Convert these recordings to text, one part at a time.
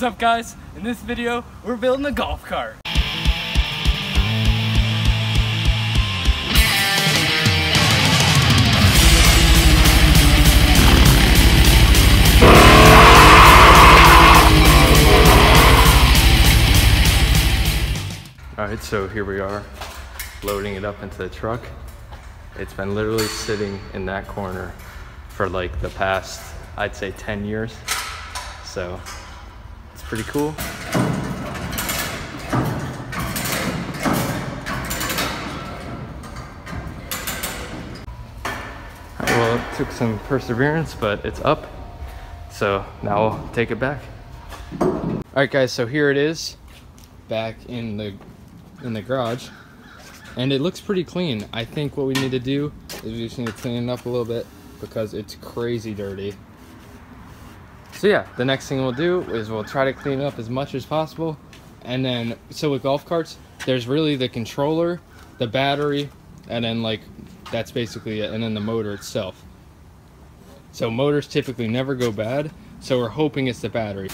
What's up, guys? In this video, we're building a golf cart. Alright, so here we are, loading it up into the truck. It's been literally sitting in that corner for like the past, I'd say 10 years. So it's pretty cool. Well, it took some perseverance, but it's up. So now we'll take it back. All right, guys, so here it is back in the garage, and it looks pretty clean. I think what we need to do is we just need to clean it up a little bit because it's crazy dirty. So yeah, the next thing we'll do is we'll try to clean it up as much as possible. And then, so with golf carts, there's really the controller, the battery, and then like, that's basically it, and then the motor itself. So motors typically never go bad, so we're hoping it's the battery.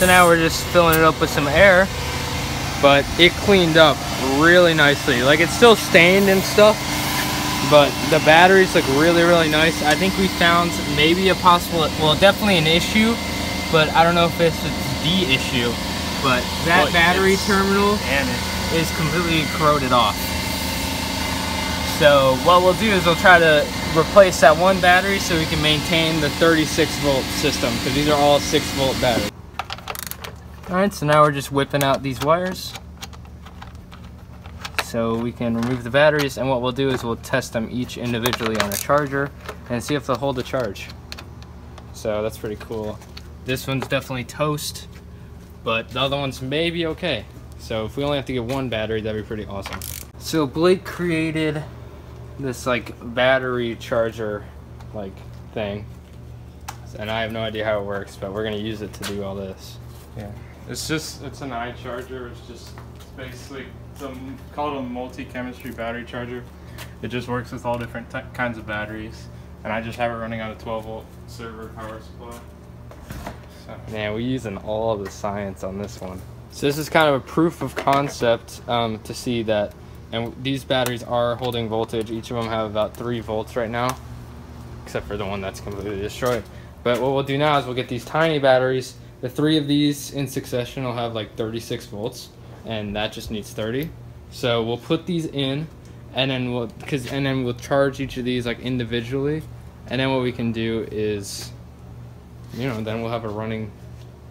So now we're just filling it up with some air, but it cleaned up really nicely. Like, it's still stained and stuff, but the batteries look really, really nice. I think we found maybe a possible, well, definitely an issue, but I don't know if this is the issue, but that battery terminal is completely corroded off. So what we'll do is we'll try to replace that one battery so we can maintain the 36-volt system, because these are all 6-volt batteries. Alright, so now we're just whipping out these wires so we can remove the batteries, and what we'll do is we'll test them each individually on a charger and see if they'll hold a charge. So that's pretty cool. This one's definitely toast, but the other ones may be okay. So if we only have to get one battery, that'd be pretty awesome. So Blake created this like battery charger like thing, and I have no idea how it works, but we're gonna use it to do all this. Yeah. It's an iCharger. It's basically called a multi-chemistry battery charger. It just works with all different kinds of batteries, and I just have it running on a 12-volt server power supply. So. Man, we're using all the science on this one. So this is kind of a proof of concept to see that, and these batteries are holding voltage. Each of them have about 3 volts right now, except for the one that's completely destroyed. But what we'll do now is we'll get these tiny batteries. The 3 of these in succession will have like 36 volts, and that just needs 30. So we'll put these in, and then we'll charge each of these like individually, and then what we can do is, you know, then we'll have a running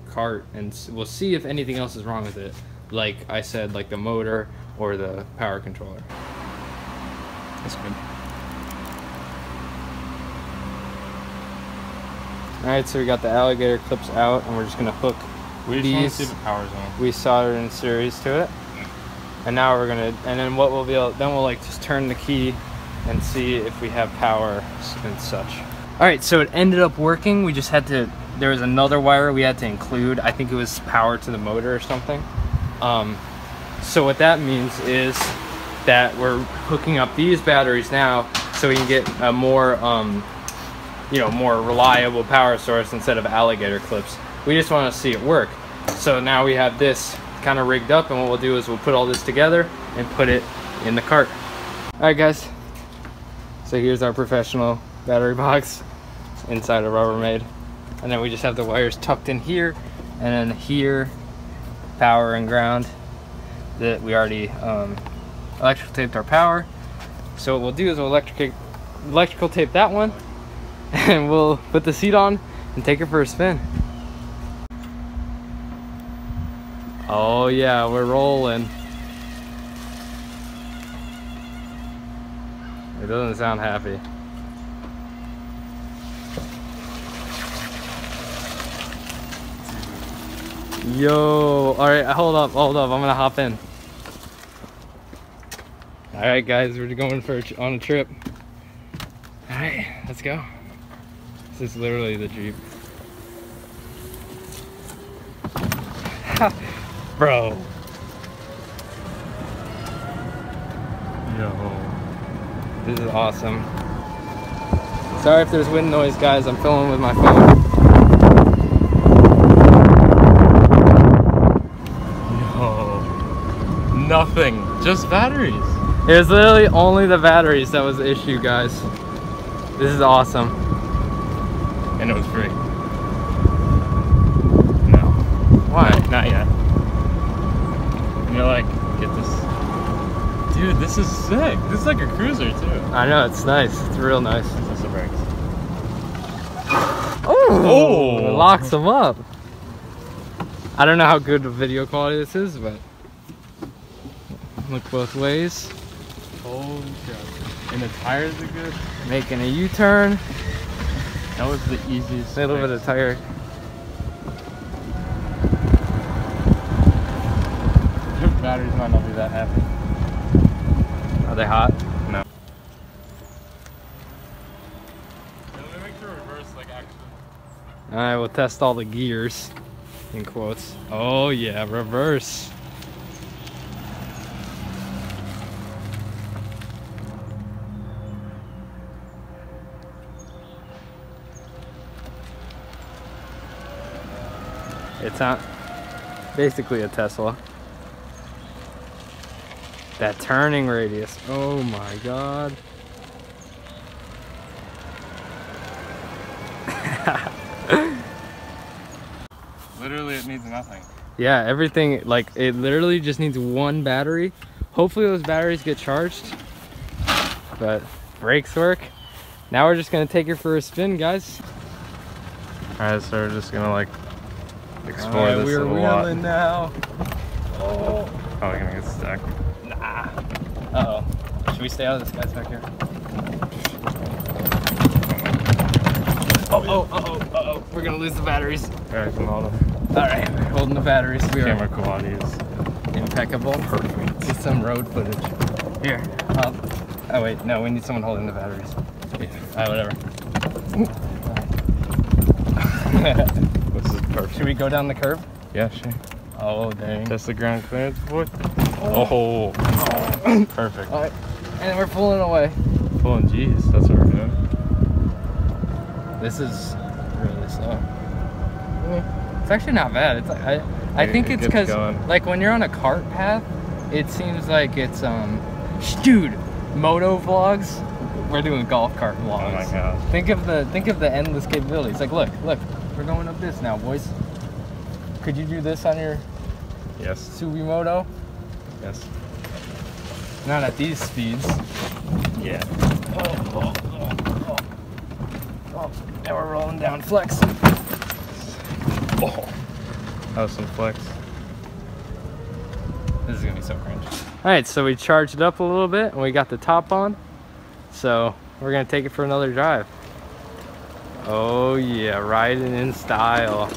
cart, and we'll see if anything else is wrong with it. Like I said, like the motor or the power controller. That's good. Alright, so we got the alligator clips out, and we're just going to hook these. See the power zone. We soldered in series to it. And now we're going to, and then what we'll be able, then we'll like just turn the key and see if we have power and such. Alright, so it ended up working. We just had to, there was another wire we had to include. I think it was power to the motor or something. So what that means is that we're hooking up these batteries now so we can get a more, you know, more reliable power source instead of alligator clips. We just want to see it work. So now we have this kind of rigged up, and what we'll do is we'll put all this together and put it in the cart. All right, guys. So here's our professional battery box inside of Rubbermaid. And then we just have the wires tucked in here, and then here, power and ground. That we already electrical taped our power. So what we'll do is we'll electrical tape that one, and we'll put the seat on and take it for a spin. Oh yeah, we're rolling. It doesn't sound happy. Yo, all right, hold up, I'm gonna hop in. All right, guys, we're going on a trip. All right, let's go. This is literally the Jeep. Bro. Yo. This is awesome. Sorry if there's wind noise, guys. I'm filming with my phone. Nothing, just batteries. It was literally only the batteries that was the issue, guys. This is awesome. And it was free. No. Why? Not yet. And you're like, get this. Dude, this is sick. This is like a cruiser, too. I know, it's nice. It's real nice. That's the brakes. Oh! It locks them up. I don't know how good the video quality this is, but. Look both ways. Holy cow. And the tires are good. Making a U-turn. That was the easiest. A little bit of tire. Their batteries might not be that happy. Are they hot? No. Let me make sure reverse like action. Alright, we'll test all the gears. In quotes. Oh yeah, reverse. It's not basically a Tesla. That turning radius. Oh my god. Literally it needs nothing. Yeah, everything, like it literally just needs one battery. Hopefully those batteries get charged. But brakes work. Now we're just gonna take it for a spin, guys. Alright, so we're just gonna like explore this we're wheeling lot. Now. Oh, we're gonna get stuck. Nah. Uh-oh. Should we stay out of this guy's back here? Uh-oh. We're gonna lose the batteries. Alright, we're holding the batteries. We are. Camera quality is impeccable. Perfect. Get some road footage. Here. Oh wait, no, we need someone holding the batteries. Yeah. Alright, whatever. Should we go down the curb? Yeah, sure. Oh, dang. That's the ground clearance, boy. Oh. Oh. Perfect. All right. And we're pulling away. Pulling G's. That's what we're doing. This is really slow. It's actually not bad. It's like, I think it's because, like, when you're on a cart path, it seems like it's, dude, moto vlogs. We're doing golf cart vlogs. Oh, my gosh. Think of the endless capabilities. Like, look. We're going up this now, boys. Could you do this on your Subimoto? Yes. Not at these speeds. Yeah. Oh. Now we're rolling down flex. Oh. That was some flex. This is gonna be so cringe. All right, so we charged it up a little bit and we got the top on. So we're gonna take it for another drive. Oh yeah, riding in style.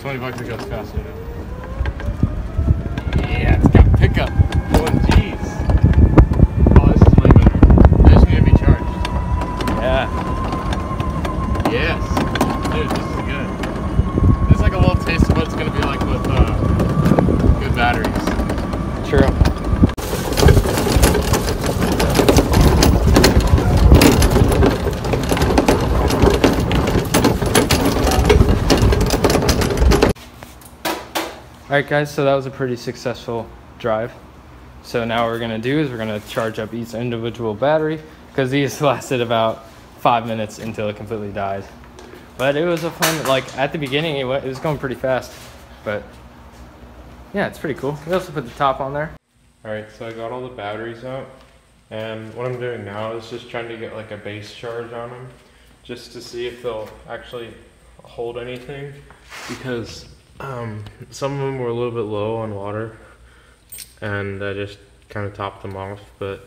20 bucks to go faster now. Yeah, it's got pickup. Oh, jeez. Oh, this is way better. This is gonna be charged. Yeah. Yes. Dude, this is good. This is like a little taste of what it's gonna be like with good batteries. True. Alright guys, so that was a pretty successful drive. So now what we're going to do is we're going to charge up each individual battery, because these lasted about 5 minutes until it completely died. But it was a fun, like at the beginning it was going pretty fast, but yeah, it's pretty cool. We also put the top on there. Alright, so I got all the batteries out, and what I'm doing now is just trying to get like a base charge on them, just to see if they'll actually hold anything, because some of them were a little bit low on water, and I just kind of topped them off, but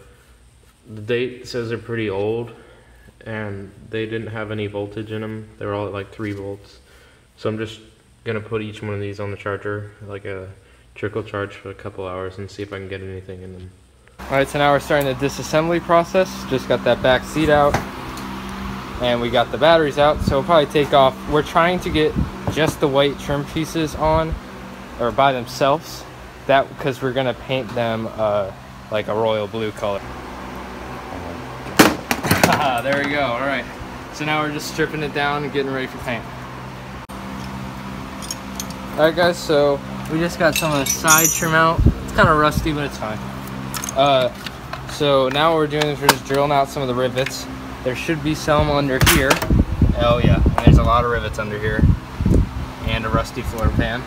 the date says they're pretty old, and they didn't have any voltage in them. They were all at like 3 volts. So I'm just gonna put each one of these on the charger, like a trickle charge for a couple hours, and see if I can get anything in them. All right, so now we're starting the disassembly process. Just got that back seat out, and we got the batteries out, so we'll probably take off. We're trying to get just the white trim pieces on, or by themselves, that because we're gonna paint them like a royal blue color. There we go. All right, so now we're just stripping it down and getting ready for paint. All right guys, so we just got some of the side trim out. It's kind of rusty, but it's fine. So now what we're doing is we're just drilling out some of the rivets. There should be some under here. Oh yeah, and there's a lot of rivets under here, and a rusty floor pan.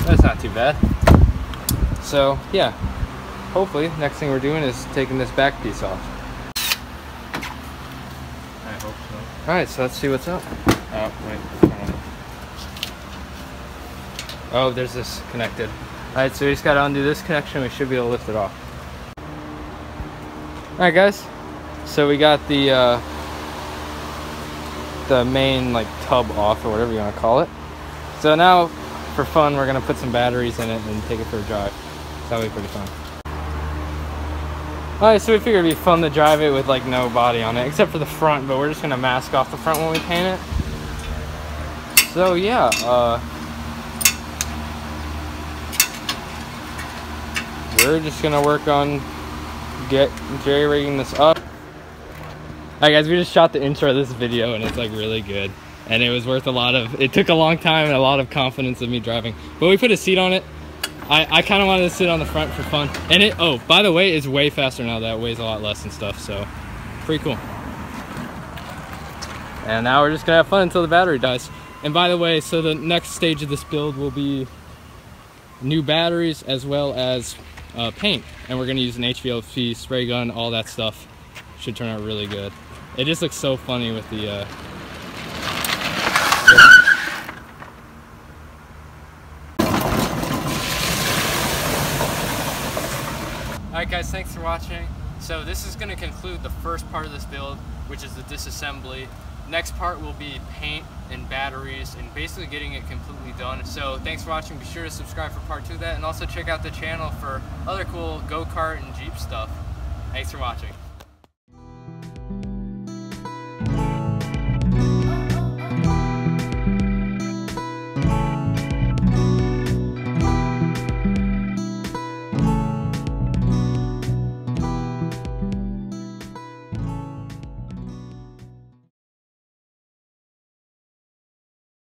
That's not too bad. So yeah, hopefully next thing we're doing is taking this back piece off. Alright, so let's see what's up. Oh, wait. Oh, there's this connected. Alright, so we just gotta undo this connection. We should be able to lift it off. Alright guys, so we got the main like tub off, or whatever you want to call it. So now, for fun, we're gonna put some batteries in it and take it for a drive. That'll be pretty fun. Alright, so we figured it'd be fun to drive it with like no body on it, except for the front, but we're just gonna mask off the front when we paint it. So yeah, we're just gonna work on jerry-rigging this up. Alright guys, we just shot the intro of this video, and it's like really good, and it was worth a lot of, it took a long time and a lot of confidence of me driving, but we put a seat on it. I kind of wanted to sit on the front for fun, and it, oh, by the way, it's way faster now. That weighs a lot less and stuff, so pretty cool. And now we're just gonna have fun until the battery dies. And by the way, so the next stage of this build will be new batteries as well as paint, and we're gonna use an HVLP spray gun, all that stuff. Should turn out really good. It just looks so funny with the Alright guys, thanks for watching. So this is going to conclude the first part of this build, which is the disassembly. Next part will be paint and batteries and basically getting it completely done. So thanks for watching. Be sure to subscribe for part 2 of that, and also check out the channel for other cool go-kart and Jeep stuff. Thanks for watching.